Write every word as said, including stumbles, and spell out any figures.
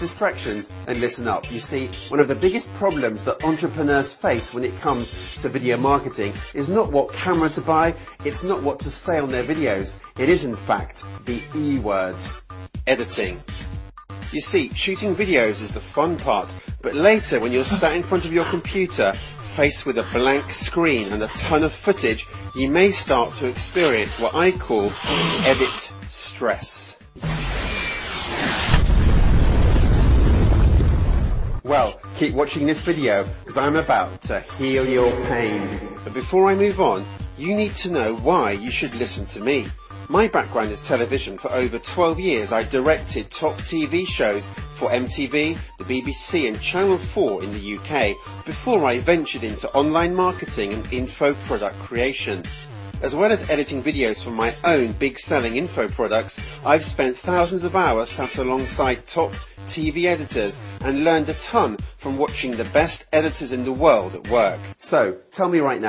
distractions and listen up. You see, one of the biggest problems that entrepreneurs face when it comes to video marketing is not what camera to buy, it's not what to say on their videos. It is in fact the E word, editing. You see, shooting videos is the fun part, but later when you're sat in front of your computer, faced with a blank screen and a ton of footage, you may start to experience what I call edit stress. Well, keep watching this video because I'm about to heal your pain. But before I move on, you need to know why you should listen to me. My background is television. For over twelve years I directed top T V shows for M T V, the B B C and Channel four in the U K before I ventured into online marketing and info product creation. As well as editing videos for my own big selling info products, I've spent thousands of hours sat alongside top T V editors and learned a ton from watching the best editors in the world at work. So, tell me right now.